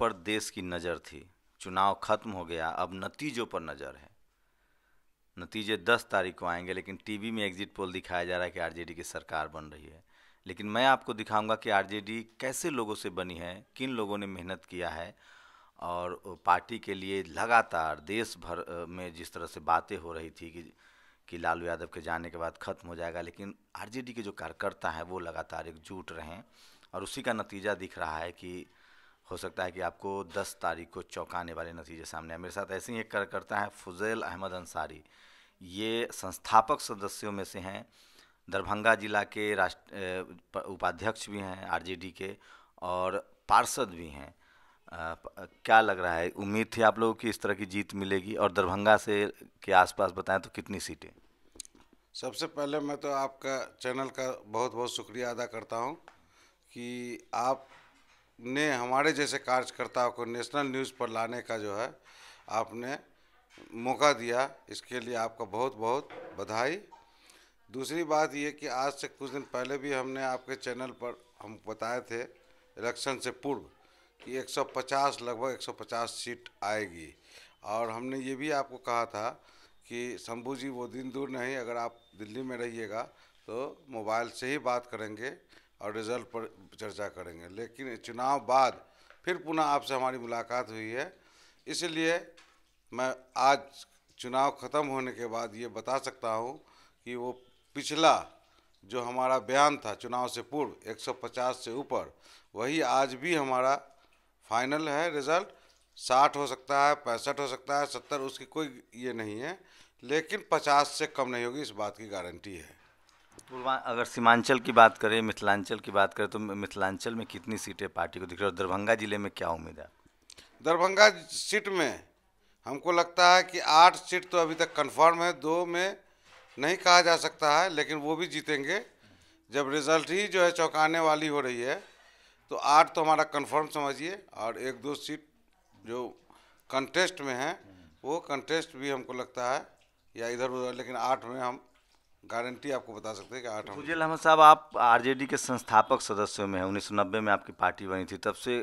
पर देश की नज़र थी। चुनाव खत्म हो गया, अब नतीजों पर नज़र है। नतीजे 10 तारीख को आएंगे, लेकिन टीवी में एग्जिट पोल दिखाया जा रहा है कि आरजेडी की सरकार बन रही है। लेकिन मैं आपको दिखाऊंगा कि आरजेडी कैसे लोगों से बनी है, किन लोगों ने मेहनत किया है और पार्टी के लिए लगातार देश भर में जिस तरह से बातें हो रही थी कि लालू यादव के जाने के बाद ख़त्म हो जाएगा, लेकिन आरजेडी के जो कार्यकर्ता हैं वो लगातार एकजुट रहें और उसी का नतीजा दिख रहा है कि हो सकता है कि आपको 10 तारीख को चौंकाने वाले नतीजे सामने आए। मेरे साथ ऐसे ही एक कार्यकर्ता है फजल अहमद अंसारी। ये संस्थापक सदस्यों में से हैं, दरभंगा जिला के उपाध्यक्ष भी हैं आरजेडी के और पार्षद भी हैं। क्या लग रहा है, उम्मीद थी आप लोगों की इस तरह की जीत मिलेगी? और दरभंगा से के आसपास बताएं तो कितनी सीटें? सबसे पहले मैं तो आपका चैनल का बहुत बहुत शुक्रिया अदा करता हूँ कि आप ने हमारे जैसे कार्यकर्ताओं को नेशनल न्यूज़ पर लाने का जो है आपने मौका दिया, इसके लिए आपका बहुत बहुत बधाई। दूसरी बात ये कि आज से कुछ दिन पहले भी हमने आपके चैनल पर हम बताए थे इलेक्शन से पूर्व कि 150 लगभग 150 सीट आएगी, और हमने ये भी आपको कहा था कि शंभू जी वो दिन दूर नहीं, अगर आप दिल्ली में रहिएगा तो मोबाइल से ही बात करेंगे और रिजल्ट पर चर्चा करेंगे। लेकिन चुनाव बाद फिर पुनः आपसे हमारी मुलाकात हुई है, इसलिए मैं आज चुनाव ख़त्म होने के बाद ये बता सकता हूँ कि वो पिछला जो हमारा बयान था चुनाव से पूर्व 150 से ऊपर, वही आज भी हमारा फाइनल है। रिज़ल्ट 60 हो सकता है, 65 हो सकता है, 70, उसकी कोई ये नहीं है, लेकिन 50 से कम नहीं होगी, इस बात की गारंटी है। अगर सीमांचल की बात करें, मिथिलांचल की बात करें तो मिथिलांचल में कितनी सीटें पार्टी को दिख रही है और दरभंगा जिले में क्या उम्मीद है? दरभंगा सीट में हमको लगता है कि 8 सीट तो अभी तक कंफर्म है, 2 में नहीं कहा जा सकता है, लेकिन वो भी जीतेंगे जब रिजल्ट ही जो है चौंकाने वाली हो रही है। तो 8 तो हमारा कन्फर्म समझिए, और 1-2 सीट जो कंटेस्ट में है वो कंटेस्ट भी हमको लगता है या इधर उधर, लेकिन 8 में हम गारंटी आपको बता सकते हैं कि 8। फजल अहमद साहब, आप आरजेडी के संस्थापक सदस्यों में हैं। 1990 में आपकी पार्टी बनी थी, तब से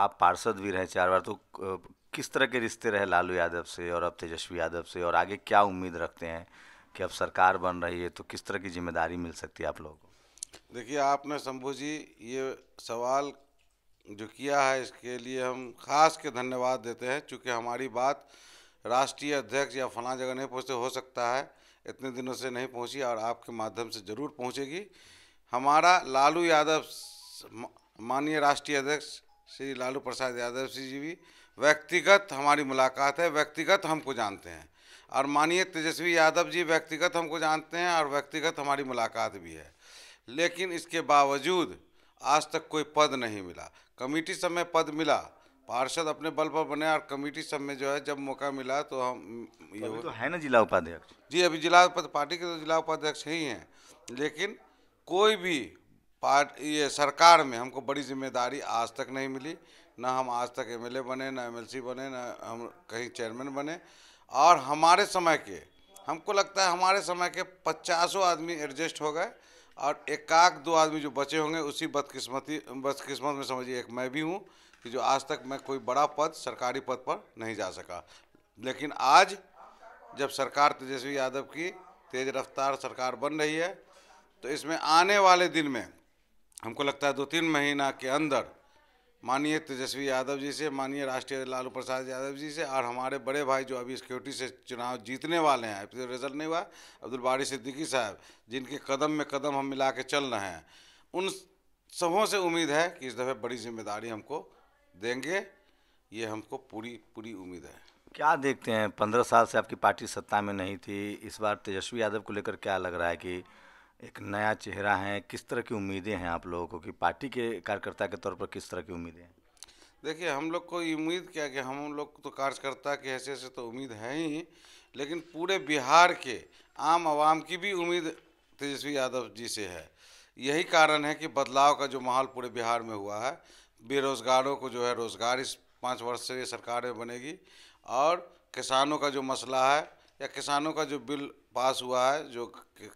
आप पार्षद भी रहे 4 बार, तो किस तरह के रिश्ते रहे लालू यादव से और अब तेजस्वी यादव से, और आगे क्या उम्मीद रखते हैं कि अब सरकार बन रही है तो किस तरह की जिम्मेदारी मिल सकती है आप लोगों को? देखिए, आपने शंभू जी ये सवाल जो किया है इसके लिए हम खास के धन्यवाद देते हैं, चूँकि हमारी बात राष्ट्रीय अध्यक्ष या फला जगह नहीं पहुँचते, हो सकता है इतने दिनों से नहीं पहुंची, और आपके माध्यम से ज़रूर पहुंचेगी। हमारा लालू यादव, माननीय राष्ट्रीय अध्यक्ष श्री लालू प्रसाद यादव जी भी व्यक्तिगत हमारी मुलाकात है, व्यक्तिगत हमको जानते हैं, और माननीय तेजस्वी यादव जी व्यक्तिगत हमको जानते हैं और व्यक्तिगत हमारी मुलाकात भी है। लेकिन इसके बावजूद आज तक कोई पद नहीं मिला। कमेटी सब में पद मिला, पार्षद अपने बल पर बने, और कमेटी सब में जो है जब मौका मिला तो हम ये तो है ना जिला उपाध्यक्ष जी, अभी जिला पार्टी के तो जिला उपाध्यक्ष ही हैं, लेकिन कोई भी पार्टी ये सरकार में हमको बड़ी जिम्मेदारी आज तक नहीं मिली। ना हम आज तक एमएलए बने, ना एमएलसी बने, ना हम कहीं चेयरमैन बने, और हमारे समय के हमको लगता है हमारे समय के 50 आदमी एडजस्ट हो गए, और 1-2 आदमी जो बचे होंगे उसी बदकिस्मत में समझिए एक मैं भी हूँ कि जो आज तक मैं कोई बड़ा पद, सरकारी पद पर नहीं जा सका। लेकिन आज जब सरकार तेजस्वी यादव की तेज रफ्तार सरकार बन रही है तो इसमें आने वाले दिन में हमको लगता है 2-3 महीना के अंदर माननीय तेजस्वी यादव जी से, माननीय राष्ट्रीय लालू प्रसाद यादव जी से, और हमारे बड़े भाई जो अभी सिक्योरिटी से चुनाव जीतने वाले हैं, अभी तो रिजल्ट नहीं हुआ, अब्दुल बारी सिद्दीकी साहब जिनके कदम में कदम हम मिला के चल रहे हैं, उन सबों से उम्मीद है कि इस दफ़े बड़ी जिम्मेदारी हमको देंगे, ये हमको पूरी उम्मीद है। क्या देखते हैं, 15 साल से आपकी पार्टी सत्ता में नहीं थी, इस बार तेजस्वी यादव को लेकर क्या लग रहा है कि एक नया चेहरा है, किस तरह की उम्मीदें हैं आप लोगों को, कि पार्टी के कार्यकर्ता के तौर पर किस तरह की उम्मीदें हैं? देखिए, हम लोग को उम्मीद क्या कि हम लोग तो कार्यकर्ता के हैसियत से तो उम्मीद है ही, लेकिन पूरे बिहार के आम आवाम की भी उम्मीद तेजस्वी यादव जी से है। यही कारण है कि बदलाव का जो माहौल पूरे बिहार में हुआ है, बेरोज़गारों को जो है रोज़गार इस 5 वर्ष से ये सरकार में बनेगी, और किसानों का जो मसला है या किसानों का जो बिल पास हुआ है जो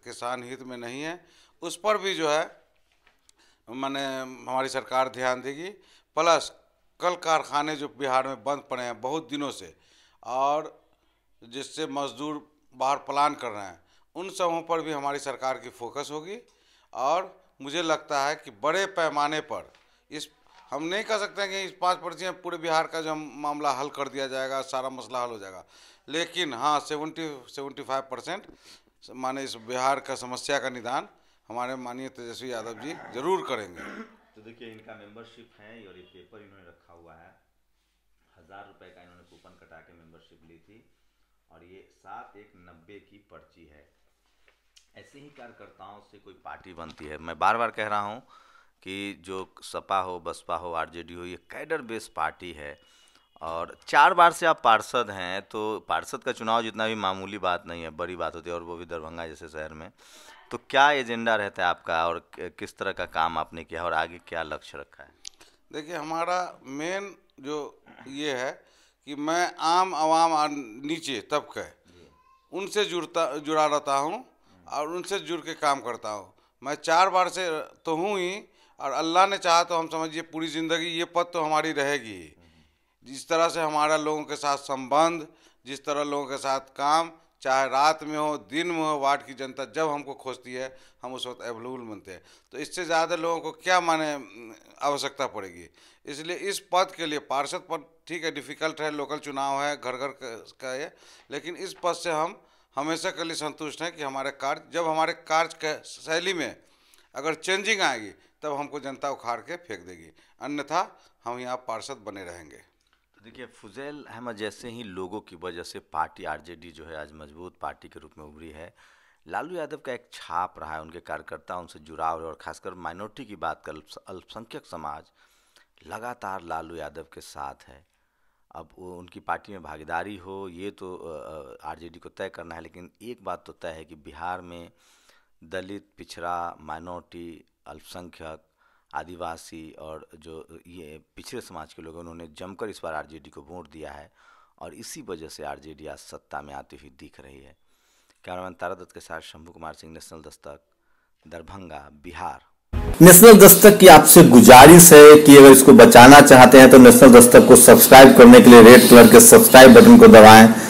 किसान हित में नहीं है, उस पर भी जो है माने हमारी सरकार ध्यान देगी। प्लस कल कारखाने जो बिहार में बंद पड़े हैं बहुत दिनों से और जिससे मजदूर बाहर पलायन कर रहे हैं, उन सबों पर भी हमारी सरकार की फोकस होगी। और मुझे लगता है कि बड़े पैमाने पर इस हम नहीं कह सकते हैं कि इस 5% पूरे बिहार का जो मामला हल कर दिया जाएगा, सारा मसला हल हो जाएगा, लेकिन हाँ 75% माने इस बिहार का समस्या का निदान हमारे माननीय तेजस्वी यादव जी जरूर करेंगे। तो देखिए इनका मेंबरशिप है और ये पेपर इन्होंने रखा हुआ है, 1000 रुपये का इन्होंने कूपन कटा के मेंबरशिप ली थी और ये 7190 की पर्ची है। ऐसे ही कार्यकर्ताओं से कोई पार्टी बनती है। मैं बार बार कह रहा हूँ कि जो सपा हो, बसपा हो, आरजेडी हो, ये कैडर बेस्ड पार्टी है और 4 बार से आप पार्षद हैं, तो पार्षद का चुनाव जितना भी मामूली बात नहीं है, बड़ी बात होती है, और वो भी दरभंगा जैसे शहर में। तो क्या एजेंडा रहता है आपका और किस तरह का काम आपने किया और आगे क्या लक्ष्य रखा है? देखिए हमारा मेन जो ये है कि मैं आम आवाम और नीचे तबके उनसे जुड़ा रहता हूँ और उनसे जुड़ के काम करता हूँ। मैं 4 बार से तो हूँ ही और अल्लाह ने चाहा तो हम समझिए पूरी ज़िंदगी ये पद तो हमारी रहेगी। जिस तरह से हमारा लोगों के साथ संबंध, जिस तरह लोगों के साथ काम, चाहे रात में हो दिन में हो, वार्ड की जनता जब हमको खोजती है हम उस वक्त अवेलेबल बनते हैं। तो इससे ज़्यादा लोगों को क्या माने आवश्यकता पड़ेगी। इसलिए इस पद के लिए पार्षद पद ठीक है डिफ़िकल्ट है, लोकल चुनाव है, घर घर का है, लेकिन इस पद से हम हमेशा के लिए संतुष्ट हैं कि हमारे कार्य जब हमारे कार्य के शैली में अगर चेंजिंग आएगी तब हमको जनता उखाड़ के फेंक देगी, अन्यथा हम यहाँ पार्षद बने रहेंगे। तो देखिए फजल अहमद जैसे ही लोगों की वजह से पार्टी आरजेडी जो है आज मजबूत पार्टी के रूप में उभरी है। लालू यादव का एक छाप रहा है, उनके कार्यकर्ता उनसे जुड़ाव है और खासकर माइनॉरिटी की बात कर अल्पसंख्यक समाज लगातार लालू यादव के साथ है। अब उनकी पार्टी में भागीदारी हो ये तो आरजेडी को तय करना है, लेकिन एक बात तो तय है कि बिहार में दलित, पिछड़ा, माइनॉरिटी, अल्पसंख्यक, आदिवासी और जो ये पिछड़े समाज के लोग उन्होंने जमकर इस बार आरजेडी को वोट दिया है और इसी वजह से आरजेडी आज सत्ता में आती हुई दिख रही है। कैमरामैन तारा दत्त के साथ शंभू कुमार सिंह, नेशनल दस्तक, दरभंगा, बिहार। नेशनल दस्तक की आपसे गुजारिश है कि अगर इसको बचाना चाहते हैं तो नेशनल दस्तक को सब्सक्राइब करने के लिए रेड कलर के सब्सक्राइब बटन को दबाएं।